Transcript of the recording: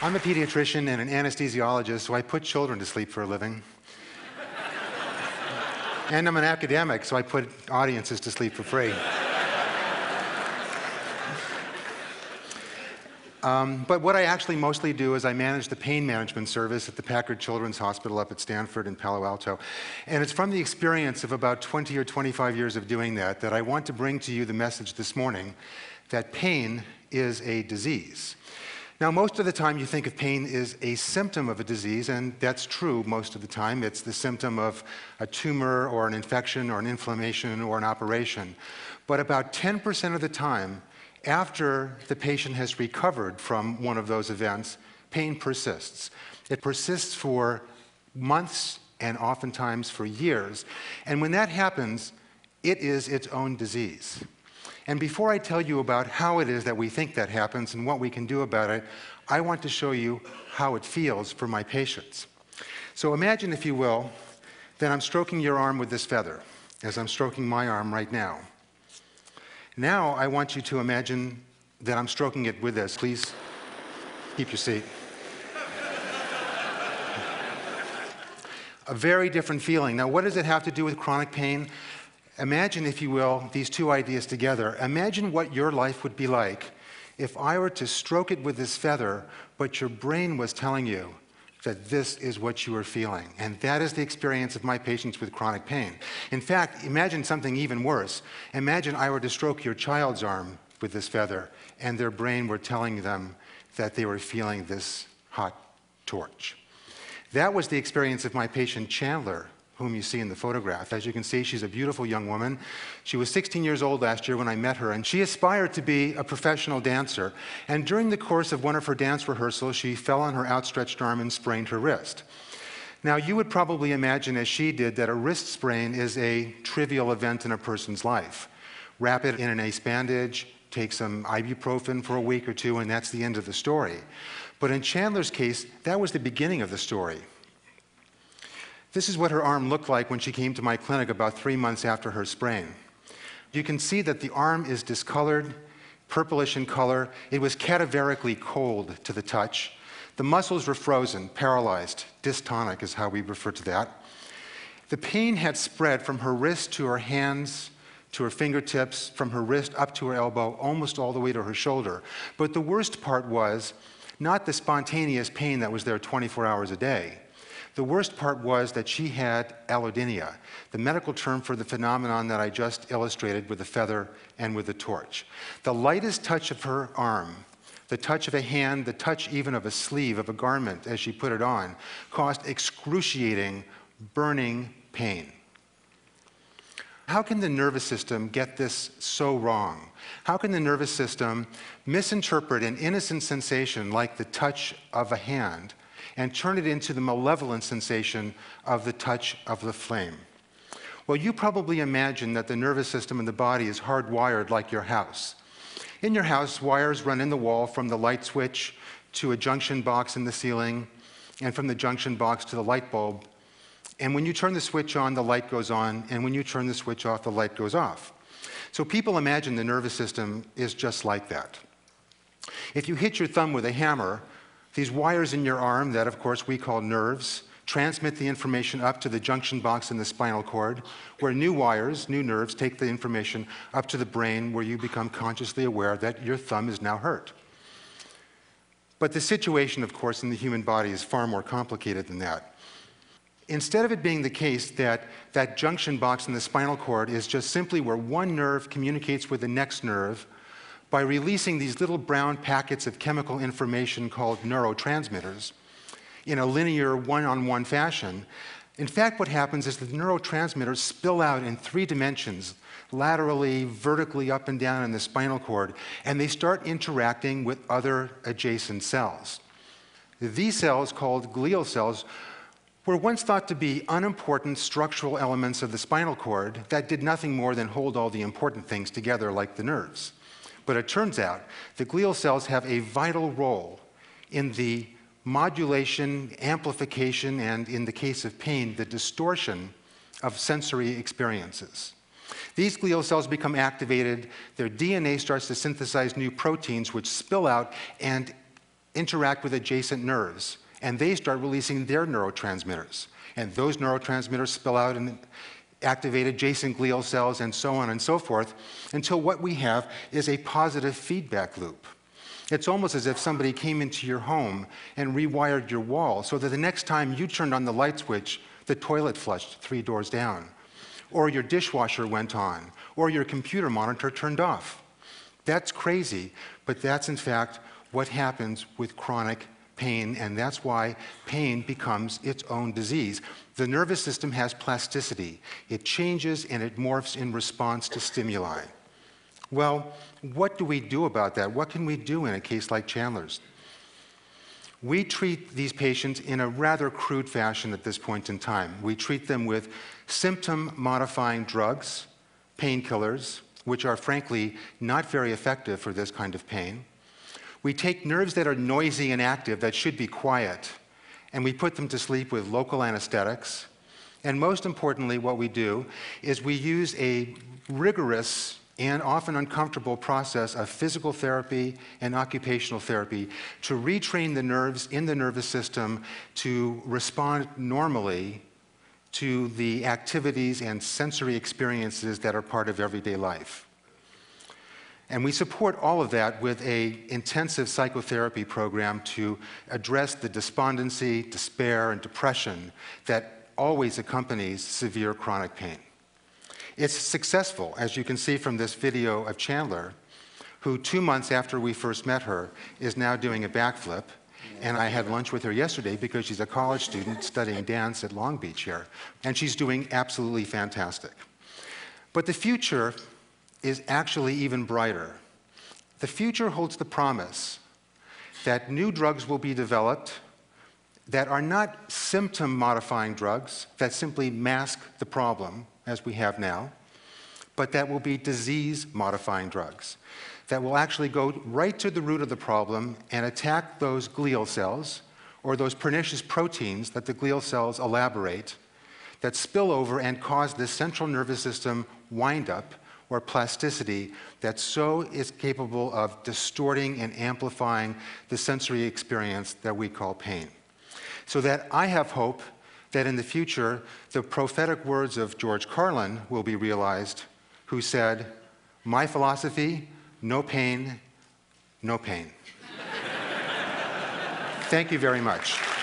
I'm a pediatrician and an anesthesiologist, so I put children to sleep for a living. And I'm an academic, so I put audiences to sleep for free. But what I actually mostly do is I manage the pain management service at the Packard Children's Hospital up at Stanford in Palo Alto. And it's from the experience of about 20 or 25 years of doing that that I want to bring to you the message this morning that pain is a disease. Now, most of the time you think of pain as a symptom of a disease, and that's true most of the time. It's the symptom of a tumor or an infection or an inflammation or an operation. But about 10% of the time, after the patient has recovered from one of those events, pain persists. It persists for months and oftentimes for years. And when that happens, it is its own disease. And before I tell you about how it is that we think that happens and what we can do about it, I want to show you how it feels for my patients. So imagine, if you will, that I'm stroking your arm with this feather, as I'm stroking my arm right now. Now I want you to imagine that I'm stroking it with this. Please keep your seat. A very different feeling. Now, what does it have to do with chronic pain? Imagine, if you will, these two ideas together. Imagine what your life would be like if I were to stroke it with this feather, but your brain was telling you that this is what you are feeling. And that is the experience of my patients with chronic pain. In fact, imagine something even worse. Imagine I were to stroke your child's arm with this feather, and their brain were telling them that they were feeling this hot torch. That was the experience of my patient Chandler, whom you see in the photograph. As you can see, she's a beautiful young woman. She was 16 years old last year when I met her, and she aspired to be a professional dancer. And during the course of one of her dance rehearsals, she fell on her outstretched arm and sprained her wrist. Now, you would probably imagine, as she did, that a wrist sprain is a trivial event in a person's life. Wrap it in an ace bandage, take some ibuprofen for a week or two, and that's the end of the story. But in Chandler's case, that was the beginning of the story. This is what her arm looked like when she came to my clinic about 3 months after her sprain. You can see that the arm is discolored, purplish in color. It was cadaverically cold to the touch. The muscles were frozen, paralyzed. Dystonic is how we refer to that. The pain had spread from her wrist to her hands, to her fingertips, from her wrist up to her elbow, almost all the way to her shoulder. But the worst part was not the spontaneous pain that was there 24 hours a day. The worst part was that she had allodynia, the medical term for the phenomenon that I just illustrated with the feather and with the torch. The lightest touch of her arm, the touch of a hand, the touch even of a sleeve of a garment as she put it on, caused excruciating, burning pain. How can the nervous system get this so wrong? How can the nervous system misinterpret an innocent sensation like the touch of a hand and turn it into the malevolent sensation of the touch of the flame? Well, you probably imagine that the nervous system in the body is hardwired like your house. In your house, wires run in the wall from the light switch to a junction box in the ceiling, and from the junction box to the light bulb. And when you turn the switch on, the light goes on, and when you turn the switch off, the light goes off. So people imagine the nervous system is just like that. If you hit your thumb with a hammer, these wires in your arm, that of course we call nerves, transmit the information up to the junction box in the spinal cord, where new wires, new nerves, take the information up to the brain, where you become consciously aware that your thumb is now hurt. But the situation, of course, in the human body is far more complicated than that. Instead of it being the case that that junction box in the spinal cord is just simply where one nerve communicates with the next nerve, by releasing these little brown packets of chemical information called neurotransmitters in a linear one-on-one fashion. In fact, what happens is that the neurotransmitters spill out in three dimensions, laterally, vertically, up and down in the spinal cord, and they start interacting with other adjacent cells. These cells, called glial cells, were once thought to be unimportant structural elements of the spinal cord that did nothing more than hold all the important things together, like the nerves. But it turns out the glial cells have a vital role in the modulation, amplification, and in the case of pain, the distortion of sensory experiences. These glial cells become activated, their DNA starts to synthesize new proteins which spill out and interact with adjacent nerves, and they start releasing their neurotransmitters. And those neurotransmitters spill out and activate adjacent glial cells and so on and so forth, until what we have is a positive feedback loop. It's almost as if somebody came into your home and rewired your wall so that the next time you turned on the light switch, the toilet flushed 3 doors down, or your dishwasher went on, or your computer monitor turned off. That's crazy, but that's in fact what happens with chronic pain, and that's why pain becomes its own disease. The nervous system has plasticity. It changes and it morphs in response to stimuli. Well, what do we do about that? What can we do in a case like Chandler's? We treat these patients in a rather crude fashion at this point in time. We treat them with symptom-modifying drugs, painkillers, which are frankly not very effective for this kind of pain. We take nerves that are noisy and active, that should be quiet, and we put them to sleep with local anesthetics. And most importantly, what we do is we use a rigorous and often uncomfortable process of physical therapy and occupational therapy to retrain the nerves in the nervous system to respond normally to the activities and sensory experiences that are part of everyday life. And we support all of that with an intensive psychotherapy program to address the despondency, despair, and depression that always accompanies severe chronic pain. It's successful, as you can see from this video of Chandler, who 2 months after we first met her is now doing a backflip. And I had lunch with her yesterday because she's a college student studying dance at Long Beach here. And she's doing absolutely fantastic. But the future is actually even brighter. The future holds the promise that new drugs will be developed that are not symptom-modifying drugs that simply mask the problem, as we have now, but that will be disease-modifying drugs that will actually go right to the root of the problem and attack those glial cells or those pernicious proteins that the glial cells elaborate that spill over and cause this central nervous system windup or plasticity that so is capable of distorting and amplifying the sensory experience that we call pain. So that I have hope that in the future, the prophetic words of George Carlin will be realized, who said, "My philosophy, no pain, no pain." Thank you very much.